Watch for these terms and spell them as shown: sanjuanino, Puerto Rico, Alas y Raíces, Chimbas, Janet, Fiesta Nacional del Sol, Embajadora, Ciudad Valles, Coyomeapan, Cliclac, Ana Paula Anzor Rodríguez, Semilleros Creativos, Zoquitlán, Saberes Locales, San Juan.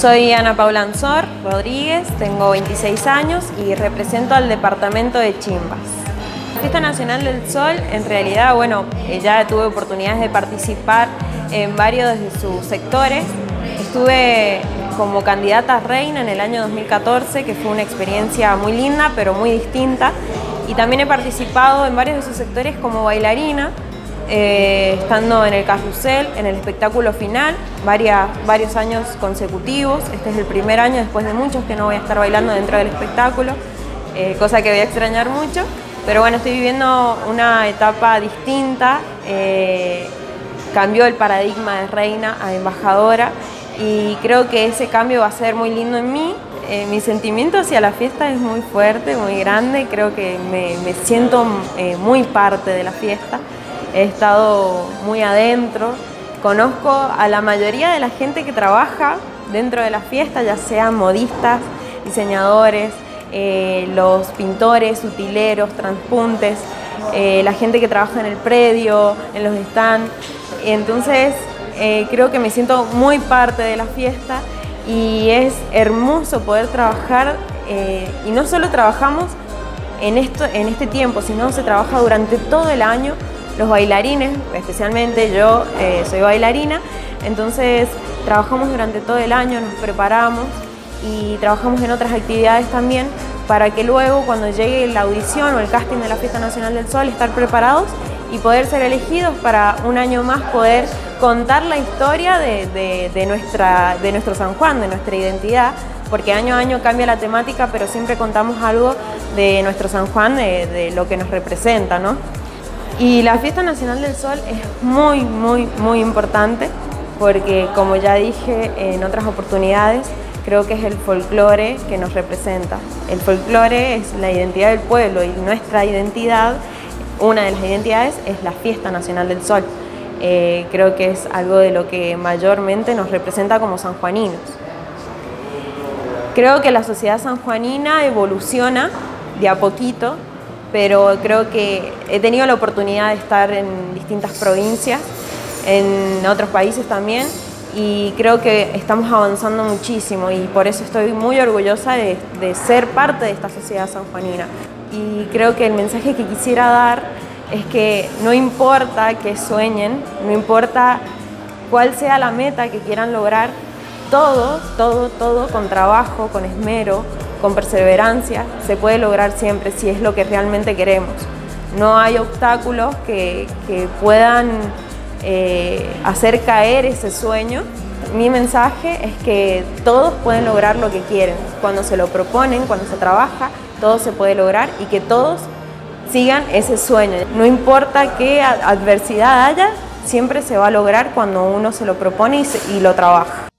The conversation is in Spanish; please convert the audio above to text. Soy Ana Paula Anzor Rodríguez, tengo 26 años y represento al departamento de Chimbas. La Fiesta Nacional del Sol, en realidad, bueno, ya tuve oportunidades de participar en varios de sus sectores. Estuve como candidata reina en el año 2014, que fue una experiencia muy linda, pero muy distinta. Y también he participado en varios de sus sectores como bailarina, estando en el carrusel, en el espectáculo final, varios años consecutivos. Este es el primer año después de muchos que no voy a estar bailando dentro del espectáculo, cosa que voy a extrañar mucho. Pero bueno, estoy viviendo una etapa distinta. Cambió el paradigma de reina a embajadora y creo que ese cambio va a ser muy lindo en mí. Mi sentimiento hacia la fiesta es muy fuerte, muy grande. Creo que me siento muy parte de la fiesta. He estado muy adentro, conozco a la mayoría de la gente que trabaja dentro de la fiesta, ya sean modistas, diseñadores, los pintores, utileros, transpuntes, la gente que trabaja en el predio, en los stands. Entonces creo que me siento muy parte de la fiesta y es hermoso poder trabajar, y no solo trabajamos en este tiempo, sino se trabaja durante todo el año. Los bailarines, especialmente yo soy bailarina, entonces trabajamos durante todo el año, nos preparamos y trabajamos en otras actividades también para que luego cuando llegue la audición o el casting de la Fiesta Nacional del Sol estar preparados y poder ser elegidos para un año más poder contar la historia de nuestro San Juan, de nuestra identidad, porque año a año cambia la temática, pero siempre contamos algo de nuestro San Juan, de lo que nos representa, ¿no? Y la Fiesta Nacional del Sol es muy, muy, muy importante porque, como ya dije en otras oportunidades, creo que es el folclore que nos representa. El folclore es la identidad del pueblo y nuestra identidad, una de las identidades, es la Fiesta Nacional del Sol. Creo que es algo de lo que mayormente nos representa como sanjuaninos. Creo que la sociedad sanjuanina evoluciona de a poquito, pero creo que he tenido la oportunidad de estar en distintas provincias, en otros países también, y creo que estamos avanzando muchísimo y por eso estoy muy orgullosa de ser parte de esta sociedad sanjuanina. Y creo que el mensaje que quisiera dar es que no importa qué sueñen, no importa cuál sea la meta que quieran lograr, todo con trabajo, con esmero, con perseverancia, se puede lograr siempre si es lo que realmente queremos. No hay obstáculos que puedan hacer caer ese sueño. Mi mensaje es que todos pueden lograr lo que quieren. Cuando se lo proponen, cuando se trabaja, todo se puede lograr y que todos sigan ese sueño. No importa qué adversidad haya, siempre se va a lograr cuando uno se lo propone y lo trabaja.